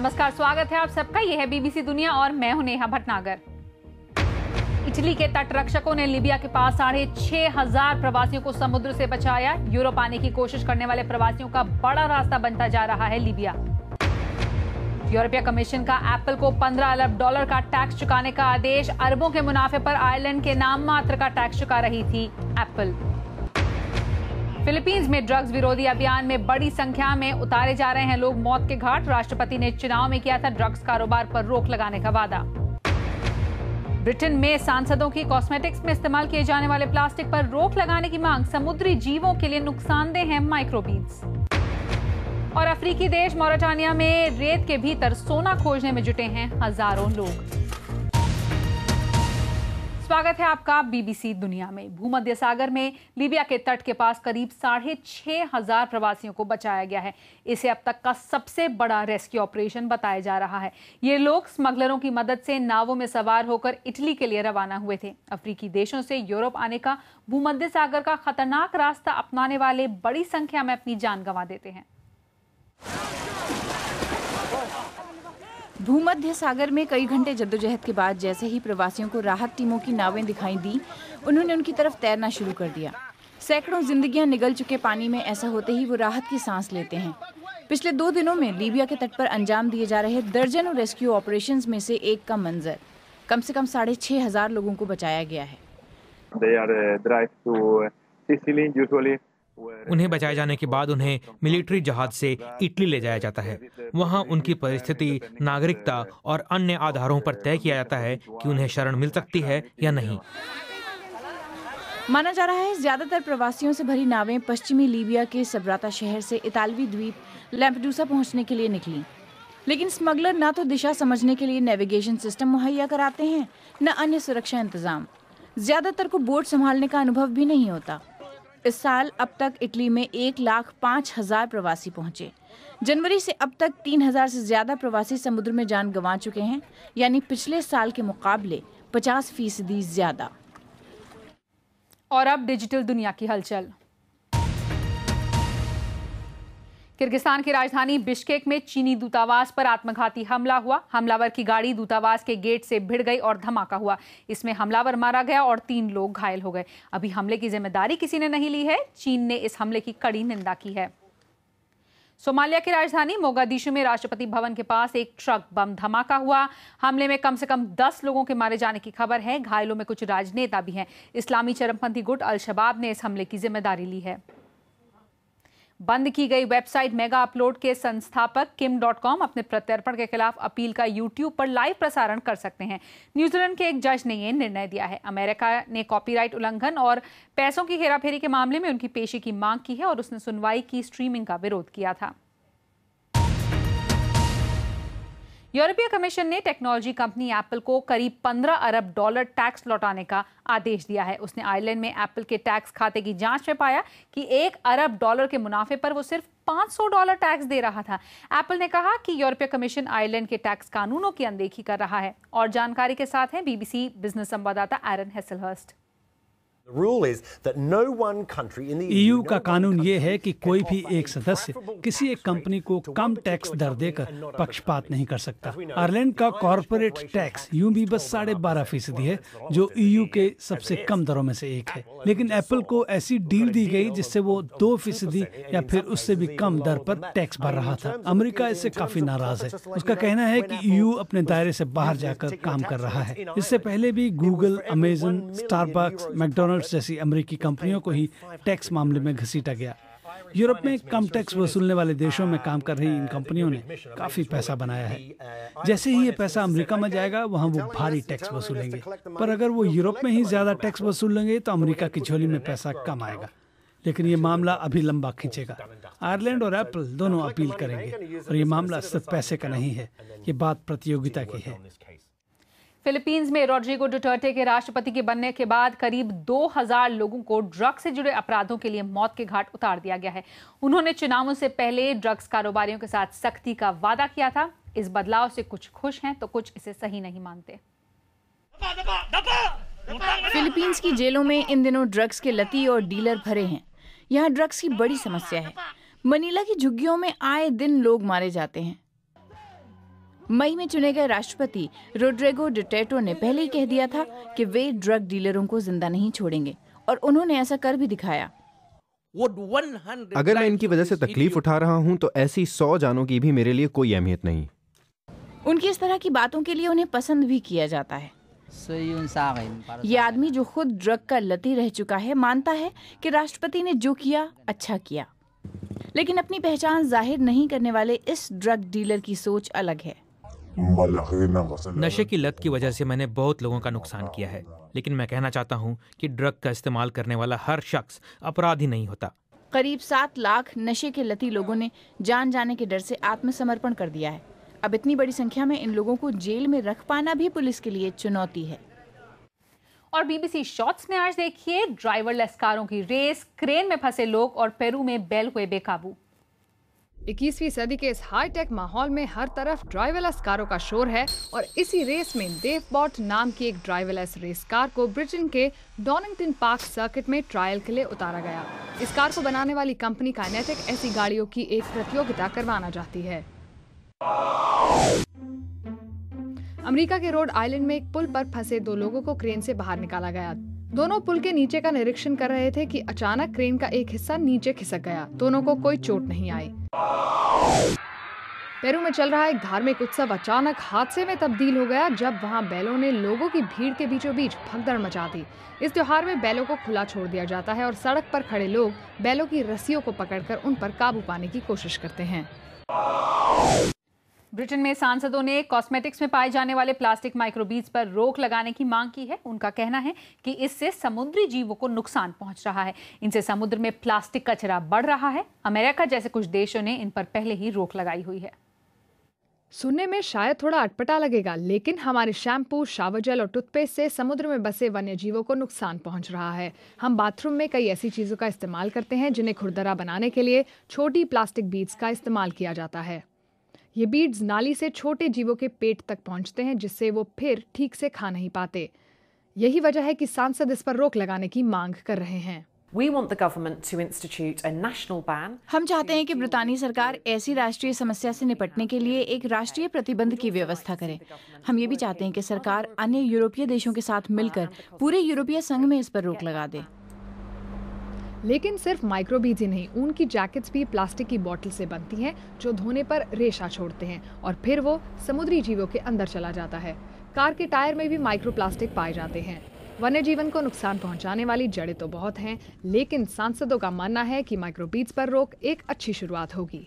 नमस्कार, स्वागत है आप सबका। यह है बीबीसी दुनिया और मैं हूं नेहा भटनागर। इटली के तटरक्षकों ने लीबिया के पास 6,500 प्रवासियों को समुद्र से बचाया। यूरोप आने की कोशिश करने वाले प्रवासियों का बड़ा रास्ता बनता जा रहा है लीबिया। यूरोपियन कमीशन का एप्पल को $15 अरब का टैक्स चुकाने का आदेश। अरबों के मुनाफे पर आयरलैंड के नाम मात्र का टैक्स चुका रही थी एप्पल। फिलिपींस में ड्रग्स विरोधी अभियान में बड़ी संख्या में उतारे जा रहे हैं लोग मौत के घाट। राष्ट्रपति ने चुनाव में किया था ड्रग्स कारोबार पर रोक लगाने का वादा। ब्रिटेन में सांसदों की कॉस्मेटिक्स में इस्तेमाल किए जाने वाले प्लास्टिक पर रोक लगाने की मांग। समुद्री जीवों के लिए नुकसानदेह है माइक्रोबीड्स। और अफ्रीकी देश मॉरिटानिया में रेत के भीतर सोना खोजने में जुटे हैं हजारों लोग। स्वागत है आपका बीबीसी दुनिया में। भूमध्य सागर में लीबिया के तट के पास करीब 6,500 प्रवासियों को बचाया गया है। इसे अब तक का सबसे बड़ा रेस्क्यू ऑपरेशन बताया जा रहा है। ये लोग स्मगलरों की मदद से नावों में सवार होकर इटली के लिए रवाना हुए थे। अफ्रीकी देशों से यूरोप आने का भूमध्य सागर का खतरनाक रास्ता अपनाने वाले बड़ी संख्या में अपनी जान गंवा देते हैं। भूमध्य सागर में कई घंटे जद्दोजहद के बाद जैसे ही प्रवासियों को राहत टीमों की नावें दिखाई दी, उन्होंने उनकी तरफ तैरना शुरू कर दिया। सैकड़ों जिंदगियां निगल चुके पानी में ऐसा होते ही वो राहत की सांस लेते हैं। पिछले 2 दिनों में लीबिया के तट पर अंजाम दिए जा रहे दर्जनों रेस्क्यू ऑपरेशंस में से एक का मंजर। कम से कम 6,500 लोगों को बचाया गया है। उन्हें बचाए जाने के बाद उन्हें मिलिट्री जहाज से इटली ले जाया जाता है। वहां उनकी परिस्थिति, नागरिकता और अन्य आधारों पर तय किया जाता है कि उन्हें शरण मिल सकती है या नहीं। माना जा रहा है ज्यादातर प्रवासियों से भरी नावें पश्चिमी लीबिया के सबराता शहर से इतालवी द्वीप लैम्पेडूसा पहुंचने के लिए निकली, लेकिन स्मगलर न तो दिशा समझने के लिए नेविगेशन सिस्टम मुहैया कराते हैं, न अन्य सुरक्षा इंतजाम। ज्यादातर को बोट संभालने का अनुभव भी नहीं होता। इस साल अब तक इटली में 1,05,000 प्रवासी पहुंचे। जनवरी से अब तक 3,000 से ज्यादा प्रवासी समुद्र में जान गंवा चुके हैं, यानी पिछले साल के मुकाबले 50% ज्यादा। और अब डिजिटल दुनिया की हलचल। किर्गिस्तान की राजधानी बिश्केक में चीनी दूतावास पर आत्मघाती हमला हुआ। हमलावर की गाड़ी दूतावास के गेट से भिड़ गई और धमाका हुआ। इसमें हमलावर मारा गया और 3 लोग घायल हो गए। अभी हमले की जिम्मेदारी किसी ने नहीं ली है। चीन ने इस हमले की कड़ी निंदा की है। सोमालिया की राजधानी मोगादिशु में राष्ट्रपति भवन के पास एक ट्रक बम धमाका हुआ। हमले में कम से कम 10 लोगों के मारे जाने की खबर है। घायलों में कुछ राजनेता भी हैं। इस्लामी चरमपंथी गुट अल शबाब ने इस हमले की जिम्मेदारी ली है। बंद की गई वेबसाइट मेगाअपलोड के संस्थापक किम डॉटकॉम अपने प्रत्यर्पण के खिलाफ अपील का YouTube पर लाइव प्रसारण कर सकते हैं। न्यूजीलैंड के एक जज ने यह निर्णय दिया है। अमेरिका ने कॉपीराइट उल्लंघन और पैसों की हेराफेरी के मामले में उनकी पेशी की मांग की है और उसने सुनवाई की स्ट्रीमिंग का विरोध किया था। यूरोपीय कमीशन ने टेक्नोलॉजी कंपनी एप्पल को करीब $15 अरब टैक्स लौटाने का आदेश दिया है। उसने आयरलैंड में एप्पल के टैक्स खाते की जांच में पाया कि $1 अरब के मुनाफे पर वो सिर्फ $500 टैक्स दे रहा था। एप्पल ने कहा कि यूरोपीय कमीशन आयरलैंड के टैक्स कानूनों की अनदेखी कर रहा है। और जानकारी के साथ हैं बीबीसी बिजनेस संवाददाता एरन हेसलहर्स्ट। EU का कानून ये है कि कोई भी एक सदस्य किसी एक कंपनी को कम टैक्स दर देकर पक्षपात नहीं कर सकता। आयरलैंड का कॉर्पोरेट टैक्स यूं भी बस 12.5% है, जो EU के सबसे कम दरों में से एक है। लेकिन एप्पल को ऐसी डील दी गई जिससे वो 2% या फिर उससे भी कम दर पर टैक्स भर रहा था। अमेरिका इससे काफी नाराज है। उसका कहना है कि EU अपने दायरे से बाहर जाकर काम कर रहा है। इससे पहले भी गूगल, अमेजन, स्टारबक्स, मैकडोनल्ड जैसी अमेरिकी कंपनियों को ही टैक्स मामले में घसीटा गया। यूरोप में कम टैक्स वसूलने वाले देशों में काम कर रही इन कंपनियों ने काफी पैसा बनाया है। जैसे ही ये पैसा अमेरिका में जाएगा, वहां वो भारी टैक्स वसूलेंगे। पर अगर वो यूरोप में ही ज्यादा टैक्स वसूलेंगे तो अमेरिका की झोली में पैसा कम आएगा। लेकिन ये मामला अभी लंबा खींचेगा। आयरलैंड और एप्पल दोनों अपील करेंगे। और ये मामला सिर्फ पैसे का नहीं है, ये बात प्रतियोगिता की है। फिलीपींस में रोड्रिगो डुटर्टे के राष्ट्रपति के बनने के बाद करीब 2,000 लोगों को ड्रग्स से जुड़े अपराधों के लिए मौत के घाट उतार दिया गया है। उन्होंने चुनावों से पहले ड्रग्स कारोबारियों के साथ सख्ती का वादा किया था। इस बदलाव से कुछ खुश हैं तो कुछ इसे सही नहीं मानते। फिलीपींस की जेलों में इन दिनों ड्रग्स के लती और डीलर भरे हैं। यहाँ ड्रग्स की बड़ी समस्या है। मनीला की झुग्गियों में आए दिन लोग मारे जाते हैं। मई में चुने गए राष्ट्रपति रोड्रिगो डुटेर्टे ने पहले ही कह दिया था कि वे ड्रग डीलरों को जिंदा नहीं छोड़ेंगे और उन्होंने ऐसा कर भी दिखाया। अगर मैं इनकी वजह से तकलीफ उठा रहा हूं, तो ऐसी 100 जानों की भी मेरे लिए कोई अहमियत नहीं। उनकी इस तरह की बातों के लिए उन्हें पसंद भी किया जाता है। ये आदमी जो खुद ड्रग का लती रह चुका है मानता है कि राष्ट्रपति ने जो किया अच्छा किया, लेकिन अपनी पहचान जाहिर नहीं करने वाले इस ड्रग डीलर की सोच अलग है। नशे की लत की वजह से मैंने बहुत लोगों का नुकसान किया है, लेकिन मैं कहना चाहता हूं कि ड्रग का इस्तेमाल करने वाला हर शख्स अपराधी नहीं होता। करीब 7 लाख नशे के लती लोगों ने जान जाने के डर से आत्मसमर्पण कर दिया है। अब इतनी बड़ी संख्या में इन लोगों को जेल में रख पाना भी पुलिस के लिए चुनौती है। और बीबीसी शॉर्ट्स में आज देखिए ड्राइवरलेस कारों की रेस, क्रेन में फंसे लोग और पेरू में बैल हुए बेकाबू। 21वीं सदी के इस हाईटेक माहौल में हर तरफ ड्राइवरलेस कारों का शोर है और इसी रेस में देवबॉट नाम की एक ड्राइवरलेस रेस कार को ब्रिटेन के डॉनिंगटन पार्क सर्किट में ट्रायल के लिए उतारा गया। इस कार को बनाने वाली कंपनी काइनेटिक ऐसी गाड़ियों की एक प्रतियोगिता करवाना चाहती है। अमेरिका के रोड आइलैंड में एक पुल पर फंसे 2 लोगों को क्रेन से बाहर निकाला गया। दोनों पुल के नीचे का निरीक्षण कर रहे थे कि अचानक क्रेन का एक हिस्सा नीचे खिसक गया। दोनों को कोई चोट नहीं आई। पेरू में चल रहा एक धार्मिक उत्सव अचानक हादसे में तब्दील हो गया जब वहां बैलों ने लोगों की भीड़ के बीचों बीच भगदड़ मचा दी। इस त्योहार में बैलों को खुला छोड़ दिया जाता है और सड़क पर खड़े लोग बैलों की रस्सियों को पकड़कर उन पर काबू पाने की कोशिश करते हैं। ब्रिटेन में सांसदों ने कॉस्मेटिक्स में पाए जाने वाले प्लास्टिक माइक्रोबीड्स पर रोक लगाने की मांग की है। उनका कहना है कि इससे समुद्री जीवों को नुकसान पहुंच रहा है। इनसे समुद्र में प्लास्टिक कचरा बढ़ रहा है। अमेरिका जैसे कुछ देशों ने इन पर पहले ही रोक लगाई हुई है। सुनने में शायद थोड़ा अटपटा लगेगा, लेकिन हमारे शैम्पू, शावर जेल और टूथपेस्ट से समुद्र में बसे वन्य जीवों को नुकसान पहुंच रहा है। हम बाथरूम में कई ऐसी चीज़ों का इस्तेमाल करते हैं जिन्हें खुरदरा बनाने के लिए छोटी प्लास्टिक बीड्स का इस्तेमाल किया जाता है। ये बीड्स नाली से छोटे जीवों के पेट तक पहुंचते हैं, जिससे वो फिर ठीक से खा नहीं पाते। यही वजह है कि सांसद इस पर रोक लगाने की मांग कर रहे हैं। हम चाहते हैं कि ब्रितानी सरकार ऐसी राष्ट्रीय समस्या से निपटने के लिए एक राष्ट्रीय प्रतिबंध की व्यवस्था करे। हम ये भी चाहते हैं कि सरकार अन्य यूरोपीय देशों के साथ मिलकर पूरे यूरोपीय संघ में इस पर रोक लगा दे। लेकिन सिर्फ माइक्रोबीड्स ही नहीं, ऊन की जैकेट्स भी प्लास्टिक की बोतल से बनती हैं जो धोने पर रेशा छोड़ते हैं और फिर वो समुद्री जीवों के अंदर चला जाता है। कार के टायर में भी माइक्रोप्लास्टिक पाए जाते हैं। वन्य जीवन को नुकसान पहुंचाने वाली जड़ें तो बहुत हैं, लेकिन सांसदों का मानना है कि माइक्रोबीड्स पर रोक एक अच्छी शुरुआत होगी।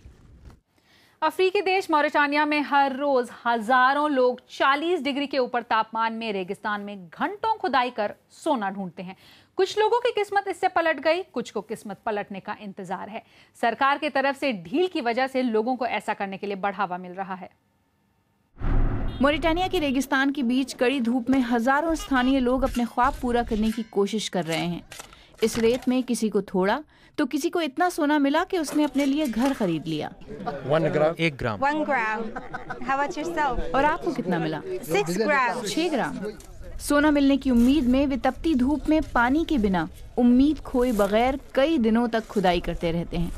अफ्रीकी देश मॉरिटानिया में हर रोज हजारों लोग 40 डिग्री के ऊपर तापमान में रेगिस्तान में घंटों खुदाई कर सोना ढूंढते हैं। कुछ लोगों की किस्मत इससे पलट गई, कुछ को किस्मत पलटने का इंतजार है। सरकार की तरफ से ढील की वजह से लोगों को ऐसा करने के लिए बढ़ावा मिल रहा है। मॉरिटानिया के रेगिस्तान के बीच कड़ी धूप में हजारों स्थानीय लोग अपने ख्वाब पूरा करने की कोशिश कर रहे हैं। इस रेत में किसी को थोड़ा तो किसी को इतना सोना मिला कि उसने अपने लिए घर खरीद लिया। 1 ग्राम। और आपको कितना मिला? 6 ग्राम। 6 ग्राम। सोना मिलने की उम्मीद में वे तपती धूप में पानी के बिना उम्मीद खोए बगैर कई दिनों तक खुदाई करते रहते हैं।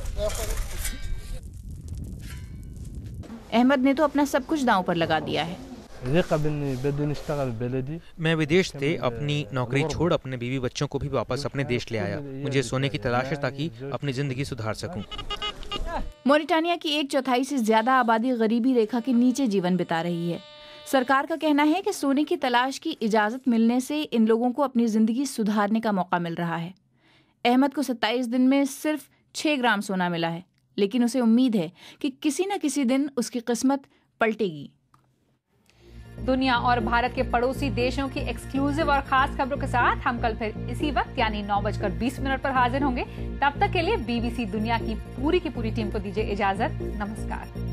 अहमद ने तो अपना सब कुछ दांव पर लगा दिया है। मैं विदेश थे, अपनी नौकरी छोड़ अपने बीवी बच्चों को भी वापस अपने देश ले आया। मुझे सोने की तलाश है ताकि अपनी जिंदगी सुधार सकूं। मॉरिटानिया की 1/4 से ज्यादा आबादी गरीबी रेखा के नीचे जीवन बिता रही है। सरकार का कहना है कि सोने की तलाश की इजाजत मिलने से इन लोगों को अपनी जिंदगी सुधारने का मौका मिल रहा है। अहमद को 27 दिन में सिर्फ 6 ग्राम सोना मिला है, लेकिन उसे उम्मीद है कि किसी न किसी दिन उसकी किस्मत पलटेगी। दुनिया और भारत के पड़ोसी देशों की एक्सक्लूसिव और खास खबरों के साथ हम कल फिर इसी वक्त यानी 9:20 पर हाजिर होंगे। तब तक के लिए बीबीसी दुनिया की पूरी टीम को दीजिए इजाजत। नमस्कार।